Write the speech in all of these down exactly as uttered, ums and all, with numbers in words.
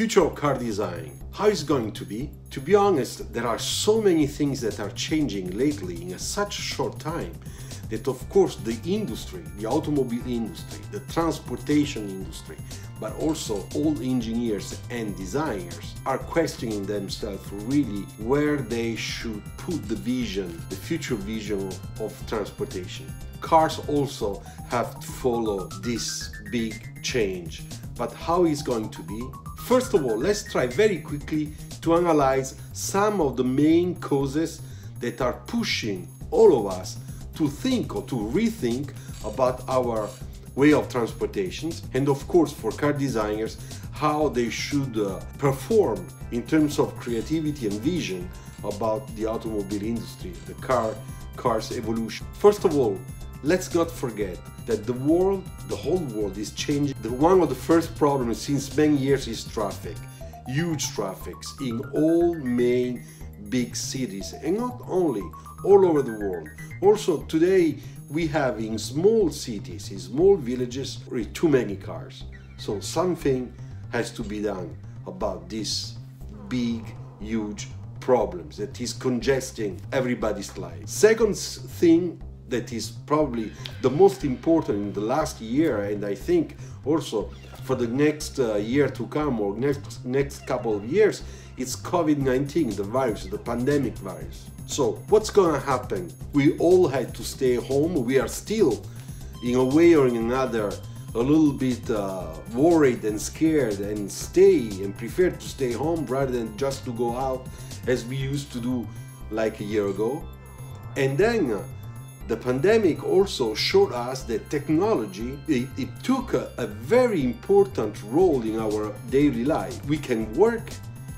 future of car design, how it's going to be? To be honest, there are so many things that are changing lately in a such short time that of course the industry, the automobile industry, the transportation industry, but also all engineers and designers are questioning themselves really where they should put the vision, the future vision of transportation. Cars also have to follow this big change, but how it's going to be? First of all, let's try very quickly to analyze some of the main causes that are pushing all of us to think or to rethink about our way of transportations, and of course for car designers how they should uh, perform in terms of creativity and vision about the automobile industry, the car, cars evolution. First of all, let's not forget that the world, the whole world is changing. The one of the first problems since many years is traffic, huge traffics in all main big cities, and not only, all over the world. Also today we have in small cities, in small villages, too many cars. So something has to be done about this big, huge problems that is congesting everybody's life. Second thing that is probably the most important in the last year, and I think also for the next uh, year to come or next, next couple of years, it's COVID nineteen, the virus, the pandemic virus. So what's going to happen? We all had to stay home. We are still, in a way or in another, a little bit uh, worried and scared and stay and prefer to stay home rather than just to go out as we used to do like a year ago. And then uh, the pandemic also showed us that technology, it, it took a, a very important role in our daily life. We can work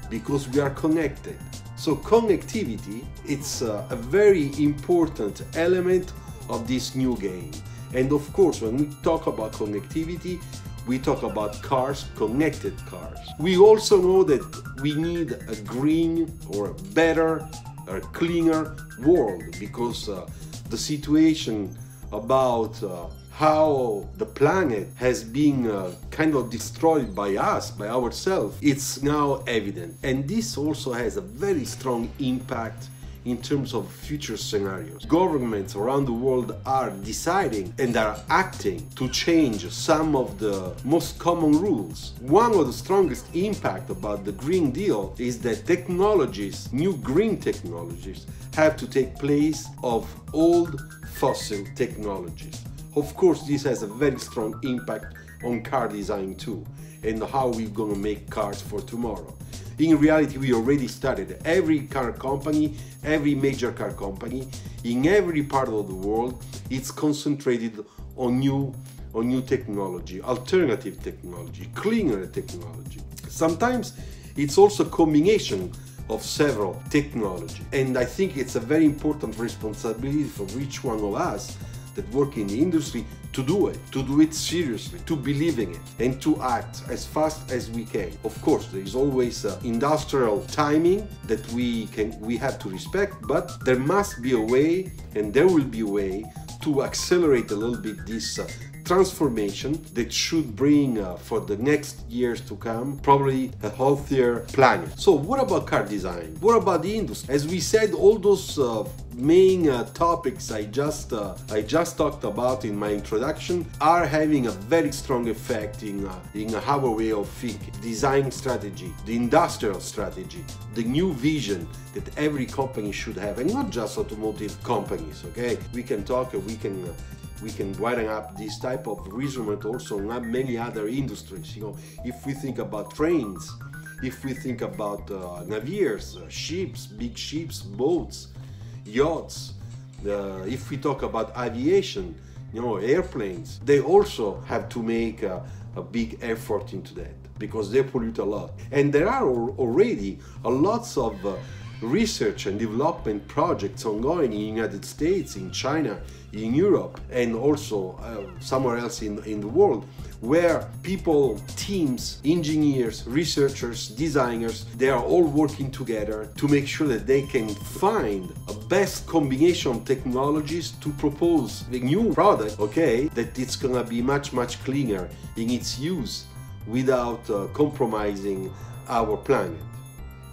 because we are connected. So connectivity, it's a, a very important element of this new game. And of course, when we talk about connectivity, we talk about cars, connected cars. We also know that we need a green or a better or cleaner world, because uh, the situation about uh, how the planet has been uh, kind of destroyed by us, by ourselves, it's now evident. And this also has a very strong impact in terms of future scenarios. Governments around the world are deciding and are acting to change some of the most common rules. One of the strongest impact about the Green Deal is that technologies, new green technologies, have to take place of old fossil technologies. Of course, this has a very strong impact on car design too, and how we're gonna make cars for tomorrow. In reality, we already started. Every car company, every major car company, in every part of the world, it's concentrated on new, on new technology, alternative technology, cleaner technology. Sometimes it's also a combination of several technology. And I think it's a very important responsibility for each one of us that work in the industry to do it, to do it seriously, to believe in it, and to act as fast as we can. Of course, there is always uh, industrial timing that we can, we have to respect, but there must be a way, and there will be a way, to accelerate a little bit this uh, transformation that should bring uh, for the next years to come probably a healthier planet. So what about car design? What about the industry? As we said, all those uh, main uh, topics I just uh, I just talked about in my introduction are having a very strong effect in uh, in our way of thinking, design strategy, the industrial strategy, the new vision that every company should have, and not just automotive companies. Okay, we can talk. We can. Uh, We can widen up this type of reasoning also in many other industries. You know, if we think about trains, if we think about uh, naviers, uh, ships, big ships, boats, yachts, uh, if we talk about aviation, you know, airplanes, they also have to make a, a big effort into that because they pollute a lot. And there are already a lots of uh, research and development projects ongoing in the United States, in China, in Europe, and also uh, somewhere else in, in the world, where people, teams, engineers, researchers, designers, they are all working together to make sure that they can find a best combination of technologies to propose the new product, okay, that it's gonna be much, much cleaner in its use without uh, compromising our planet.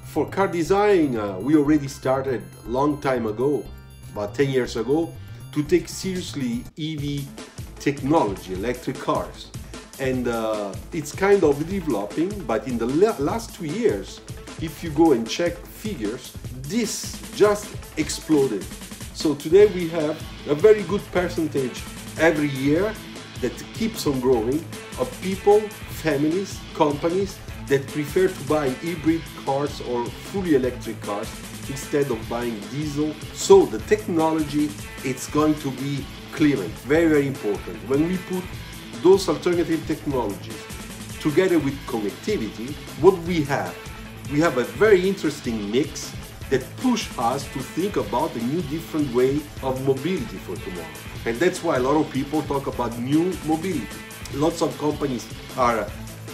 For car design, uh, we already started long time ago, about ten years ago, to take seriously E V technology, electric cars. And uh, it's kind of developing, but in the la last two years, if you go and check figures, this just exploded. So today we have a very good percentage every year that keeps on growing of people, families, companies that prefer to buy hybrid cars or fully electric cars instead of buying diesel. So the technology, it's going to be clearance, very, very important. When we put those alternative technologies together with connectivity, what we have, we have a very interesting mix that push us to think about a new different way of mobility for tomorrow. And that's why a lot of people talk about new mobility. Lots of companies are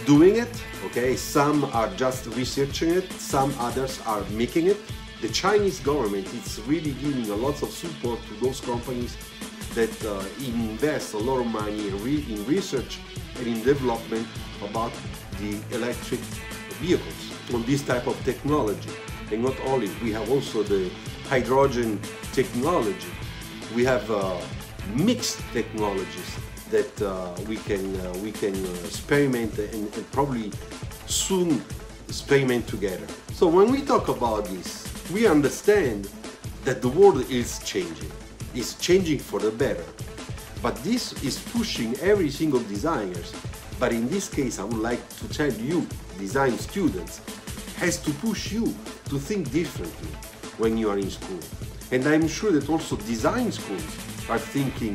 doing it, okay? Some are just researching it, some others are making it. The Chinese government is really giving a lot of support to those companies that uh, invest a lot of money in, re in research and in development about the electric vehicles on this type of technology. And not only, we have also the hydrogen technology. We have uh, mixed technologies that uh, we can uh, we can uh, experiment and, and probably soon experiment together. So when we talk about this, we understand that the world is changing. It's changing for the better. But this is pushing every single designer. But in this case, I would like to tell you, design students, has to push you to think differently when you are in school. And I'm sure that also design schools are thinking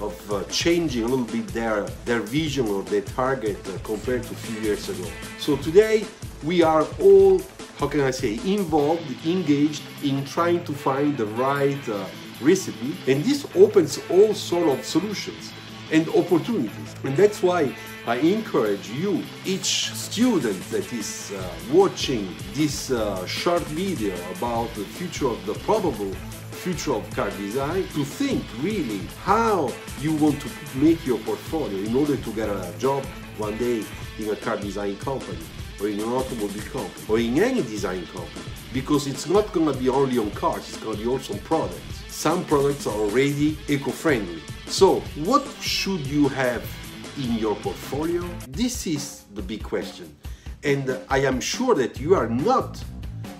of uh, changing a little bit their, their vision or their target uh, compared to a few years ago. So today we are all, how can I say, involved, engaged in trying to find the right uh, recipe. And this opens all sort of solutions and opportunities. And that's why I encourage you, each student that is uh, watching this uh, short video about the future of the probable future of car design, to think really how you want to make your portfolio in order to get a job one day in a car design company or in an automobile company or in any design company, because it's not going to be only on cars, it's going to be also on products. Some products are already eco-friendly. So what should you have in your portfolio? This is the big question. And I am sure that you are not,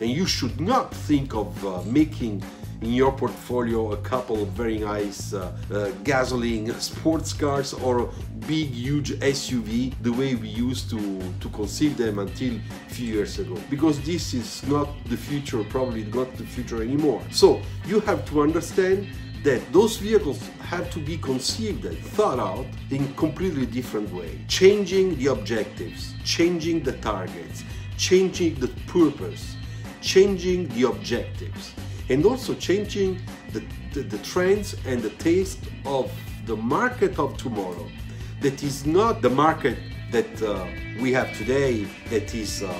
and you should not think of uh, making in your portfolio a couple of very nice uh, uh, gasoline sports cars or big huge S U V the way we used to, to conceive them until a few years ago. Because this is not the future, probably not the future anymore. So you have to understand that those vehicles have to be conceived and thought out in a completely different way. Changing the objectives, changing the targets, changing the purpose, changing the objectives. And also changing the, the, the trends and the taste of the market of tomorrow. That is not the market that uh, we have today, that is uh,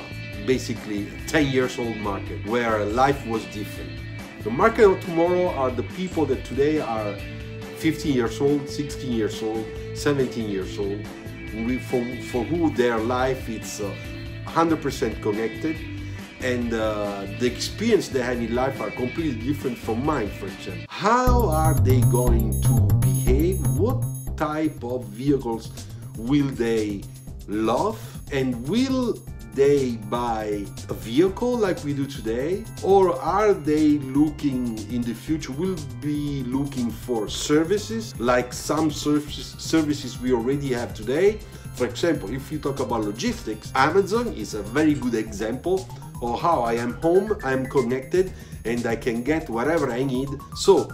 basically a ten years old market where life was different. The market of tomorrow are the people that today are fifteen years old, sixteen years old, seventeen years old, for, for who their life is uh, one hundred percent connected. And uh, the experience they have in life are completely different from mine, for example. How are they going to behave? What type of vehicles will they love? And will they buy a vehicle like we do today? Or are they looking in the future, will be looking for services like some services, services we already have today? For example, if you talk about logistics, Amazon is a very good example. Or how I am home, I am connected, and I can get whatever I need. So,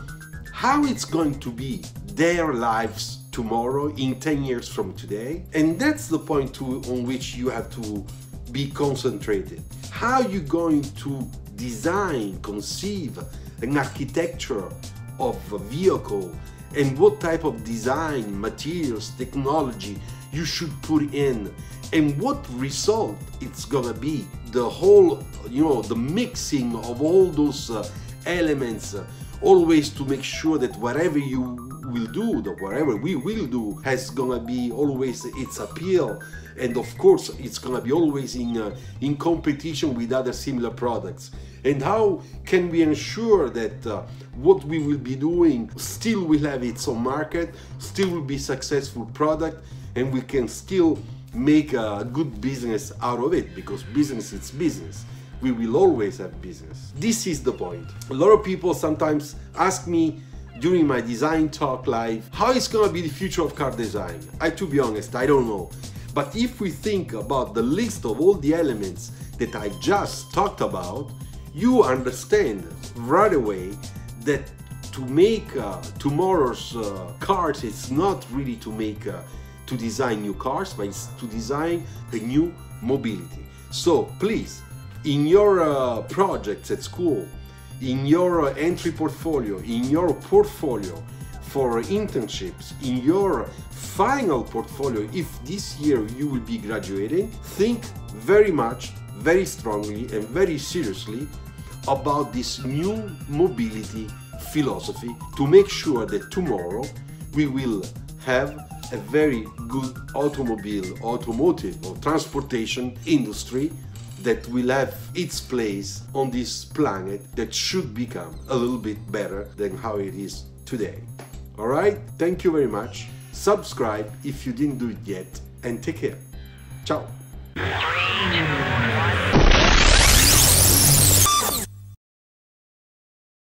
how it's going to be their lives tomorrow in ten years from today? And that's the point to, on which you have to be concentrated. How you going to design, conceive an architecture of a vehicle, and what type of design, materials, technology you should put in, and what result it's gonna be. The whole, you know, the mixing of all those uh, elements, uh, always to make sure that whatever you will do, the whatever we will do, has gonna be always its appeal, and of course it's gonna be always in uh, in competition with other similar products. And how can we ensure that uh, what we will be doing still will have its own market, still will be successful product, and we can still make a good business out of it? Because business is business. We will always have business. This is the point. A lot of people sometimes ask me during my design talk live, how is gonna be the future of car design? I, to be honest, I don't know. But if we think about the list of all the elements that I just talked about, you understand right away that to make uh, tomorrow's uh, cars, it's not really to make uh, to design new cars, but it's to design a new mobility. So please, in your uh, projects at school, in your uh, entry portfolio, in your portfolio for internships, in your final portfolio, if this year you will be graduating, think very much, very strongly and very seriously about this new mobility philosophy to make sure that tomorrow we will have a very good automobile, automotive or transportation industry that will have its place on this planet that should become a little bit better than how it is today. All right? Thank you very much. Subscribe if you didn't do it yet, and take care. Ciao.